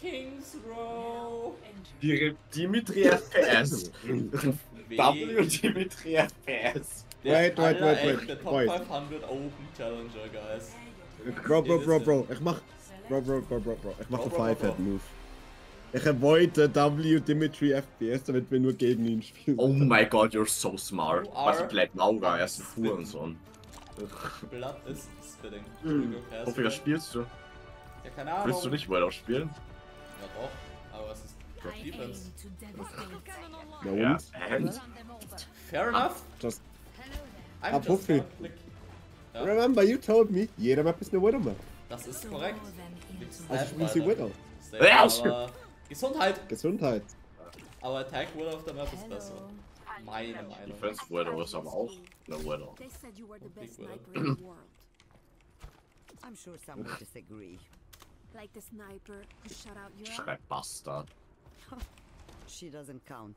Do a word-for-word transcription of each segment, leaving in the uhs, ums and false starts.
Kings Row. Direkt Dimitri F P S. W Dimitri F P S. Wait, wait, wait, wait. Der Top fünfhundert Open Challenger, guys. Bro, bro, bro, bro. Ich mach. Bro, bro, bro, bro, bro. Ich mach den five head move. Ich avoide W Dimitri F P S, damit wir nur gegen ihn spielen. Oh my god, you're so smart. Was bleibt Laura? Er ist ein Hurensohn. Blatt ist Spitting. Wofür spielst du? Ja, keine Ahnung. Willst du nicht Widow spielen? Ja, doch, aber es ist Defense. Ja, und? Ja, and? Fair enough. Just. I'm ah, just ja. Remember, you told me, jeder Map ist eine Widow Map. Das ist korrekt. Also spielen sie Widow. Aber Gesundheit! Gesundheit! Aber Attack Widow auf der Map ist besser. Meine Meinung. Defense Widow ist aber auch eine Widow. I'm sure some will disagree. Like the sniper who shot out your Schreib Bastard. She doesn't count.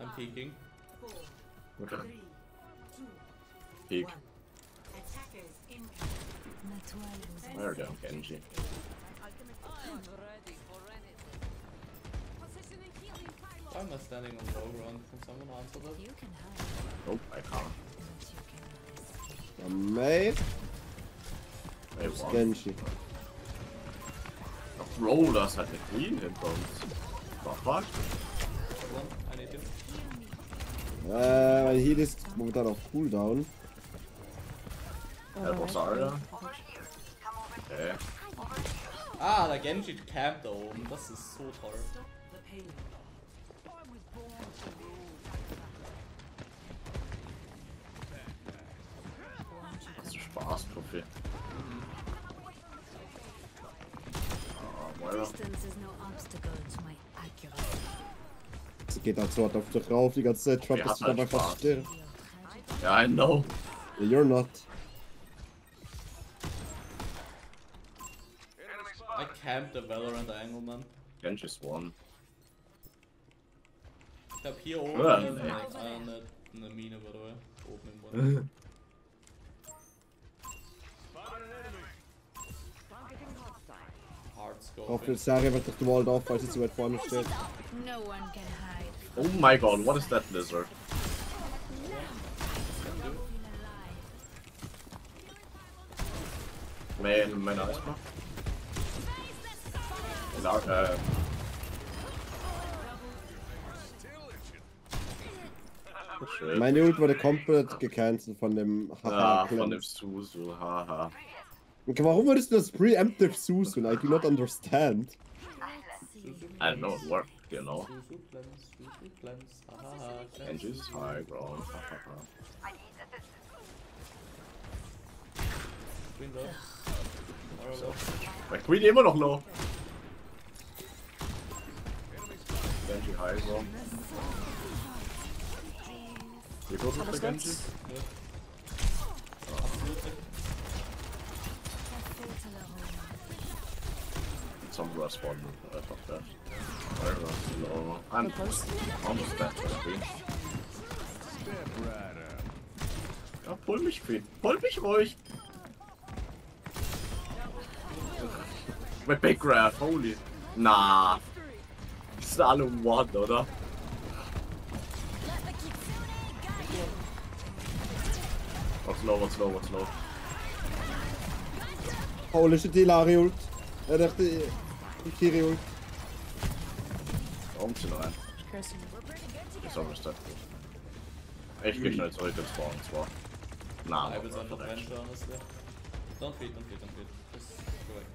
I'm peeking. Okay. Peek. There we go, Genji. Why am I standing on low ground? Can someone answer that? Nope, I can't. Mate. Ey, wow. Genji. Doch Roller ist halt eine Queen hinter uns. Doch, was? Äh, mein Heal ist momentan auf Cooldown. Help us, Alter. Okay. Ah, der Genji campt da oben. Das ist so toll. Spaß, Profi. Ah, Alter. Sie geht halt so hart auf dich rauf, die ganze Zeit. Trap ist dabei fast still. Ja, I know. Yeah, you're not. I camped the Valorant angle, man. Genji is one. Ich glaub hier oben ja, ist eine, eine Mine, by the way. Oben im Boden. Hoffe, Sari wird doch gewollt auf, falls sie zu weit vorne steht. Oh my god, what is that lizard? Man, meine Asma. Äh. Oh, meine Ult wurde komplett gecancelt von dem Haha. Ah, von dem Susu, haha. Okay, warum würdest du das preemptive Susun? I do not understand. I don't know, it worked, you know. And just high ground. Mein Queen immer noch low. Genji high ground. Hier kurz noch der Genji. Sombra spawned uh, fuck that. No, I'm almost dead for the Queen. Ja, pull mich, Queen. Pull mich ruhig! Mit Big Grab, holy. Na. Die sind alle one, oder? What's low, what's low, what's low? Holy shit, Hilarion. Er dachte, ich kriege ihn. Warum sind wir rein? Ist auch nicht ich krieg schnell zurück ins Spawn, und zwar. Na, nein, ich einfach rein. Don't feed, don't feed, don't feed. Das ist korrekt.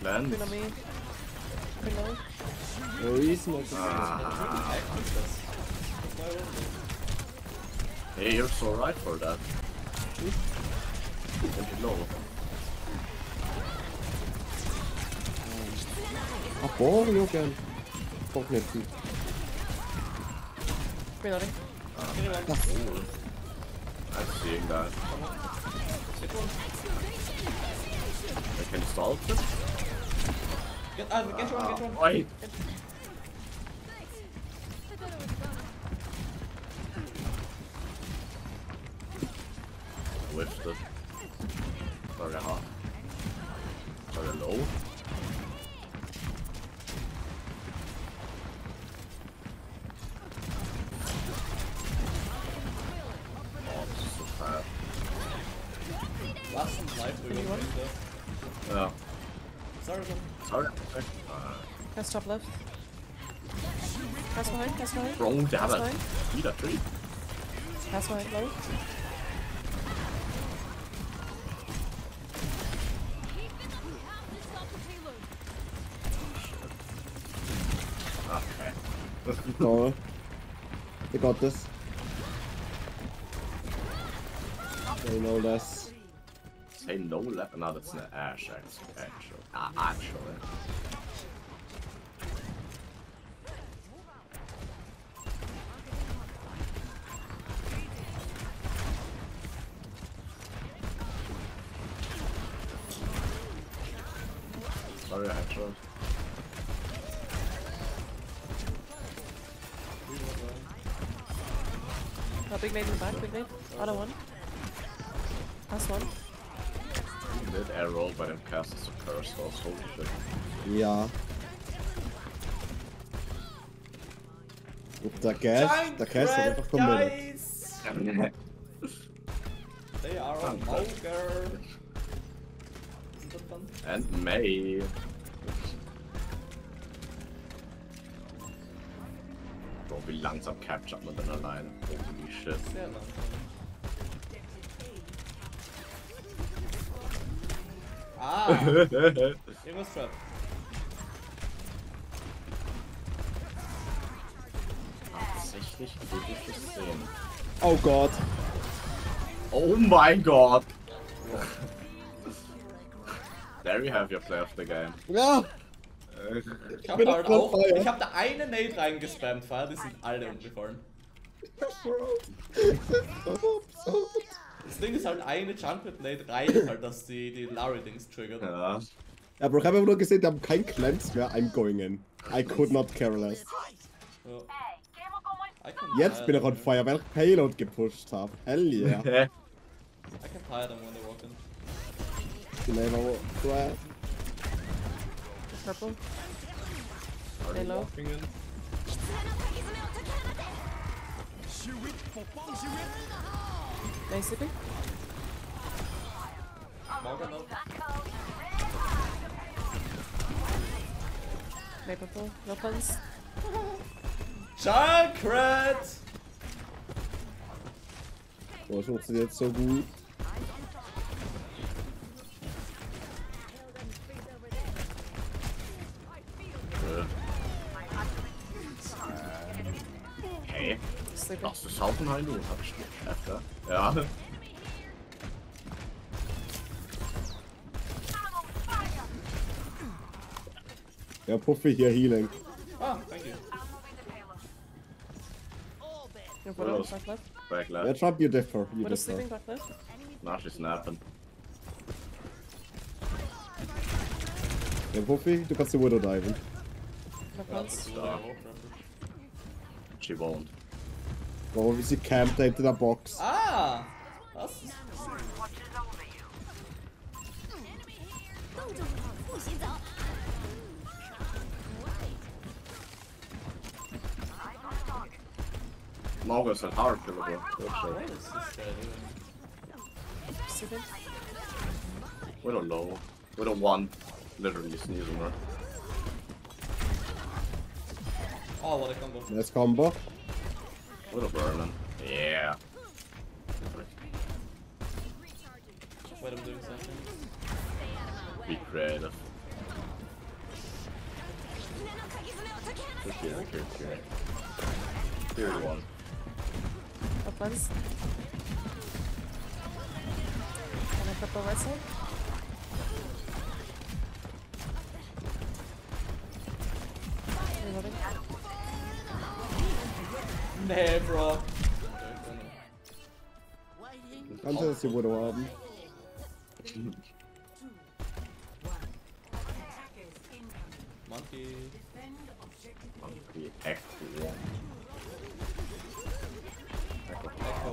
Plans. No reason why ah. Hey, you're so right for that. No. Ach, boah, you can. Fuck me. Bin ready. I'm seeing that. Can you stall? Get out! Get one! Get one! Oi! I wish that. Very hard. Very low. Cast top left. Cast behind, cast behind. Wrong damage. Need a tree. Cast behind low. Okay. No. They got this. They know this. Say no left. No, that's an ash actually. Ah, actually. Sorry, I had shot. Oh, big mate in the back, big mate. Other one. Last one. You did air roll by them casters of curse, so holy shit. Yeah. Der Cast, der Cast hat einfach committed. They are a monger. And May. Bro, wie langsam captured man dann allein. Holy shit. Sehr langsam. Ah! Irgendwas trap. Tatsächlich will ich es sehen. Oh Gott! Oh mein Gott! There you have your play of the game. Ja! Ich hab, halt auch, ich hab da eine Nade reingespammt, Fahrer, die sind alle umgefallen. Das Ding ist halt, eine Junkrat-Nade reicht halt, dass die, die Larry-Dings triggert. Ja. Ja, Bro, ich hab einfach nur gesehen, die haben keinen Clamps mehr, I'm going in. I could not care less. So. Jetzt bin ich on fire, weil ich Payload gepusht hab. Hell yeah. I can tire them when they walk in. Level flat. Purple. Hello. Nice it. Hey, purple. No puns. Junkrat! Boah, schaut sie jetzt so gut. Ach, das ist auch ein Heilung, hab ich geschafft, ja? Ja. Ja, Puffi hier Healing. Ah, danke. You're pulling back left. Back left. Yeah, Trump, you differ. You what differ. Is sleeping back left? Now she's napping. Ja, Puffi, du kannst die Widow diven. Ja, da. She won't. Warum ist sie campt hinter der Box? Ah! Was? Morgen ist halt hart, aber we don't know. We don't want. Literally sneezing, right? Oh, what a combo. Nice combo. What a burn. Yeah. Wait, I'm doing something. Be creative. Okay, okay, okay. Here we one. Up once. Can I purple right side? Nee, Bro. Kannst du das die Widow haben? Monkey. Monkey, Echo. Echo.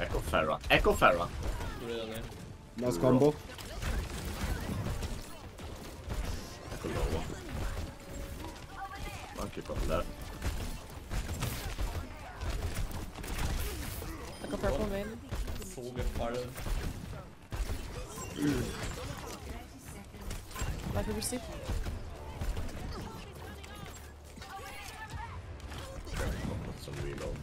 Echo Farah. Echo Farah. Really? Nice combo. Echo low. Monkey from left. Echo purple main. So gefallen. Life oversteep. Some reload.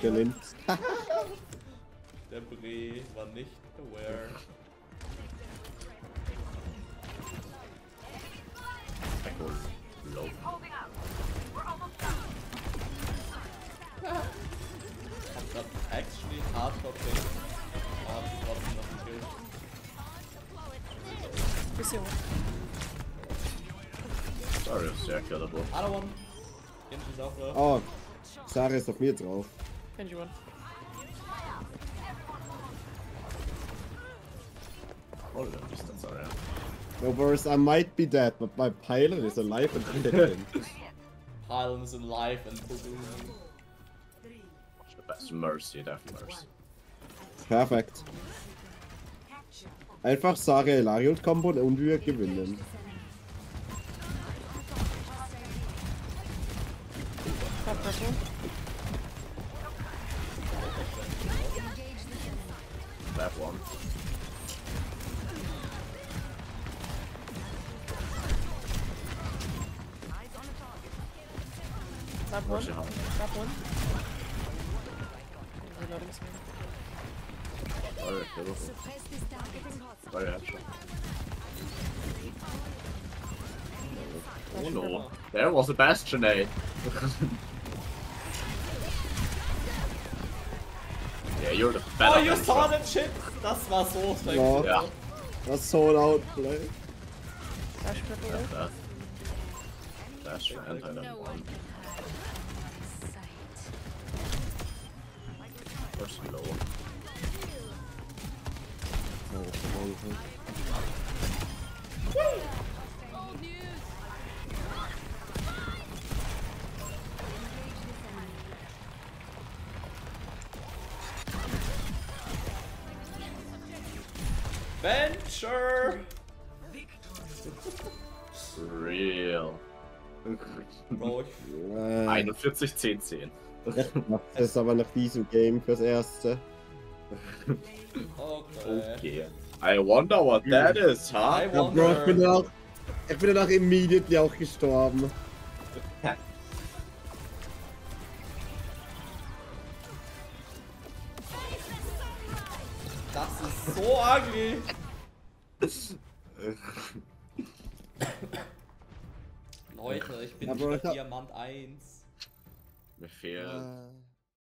Kill him. Der Bree war nicht aware. Echo low. That's actually hardcore thing. Oh, ich hab trotzdem noch einen Kill. Bisschen hoch. Sorry, sehr clever, Bro. Other one. Genji ist auch drauf. Oh, Sarah ist auf mir drauf. Genji one. Oh, that distance, alright. No worries, I might be dead, but my pylon is alive and independent. Pylon is alive and independent. That's mercy, that's mercy. Perfekt. Einfach Sarah Elariot Combo und wir gewinnen. That one. That one. That one. Alright, they're looking. Very headshot. Oh no, there was a Bastion, eh? Yeah, you're the better. Oh, you saw that shit? Das war so sick. No. Yeah. That's so loud, play. That's that. That's your anti that one. First low. Oh, Venture. Real. einundvierzig zehn zehn. Das ist aber nach diesem Game fürs Erste. Okay. okay. I wonder what that is, huh? I wonder. Ja, Bro, ich bin danach, ich bin danach immediately auch gestorben. Das ist so ugly. Leute, ich bin ja, Bro, nicht ich Diamant eins. Mir fehlt. Uh.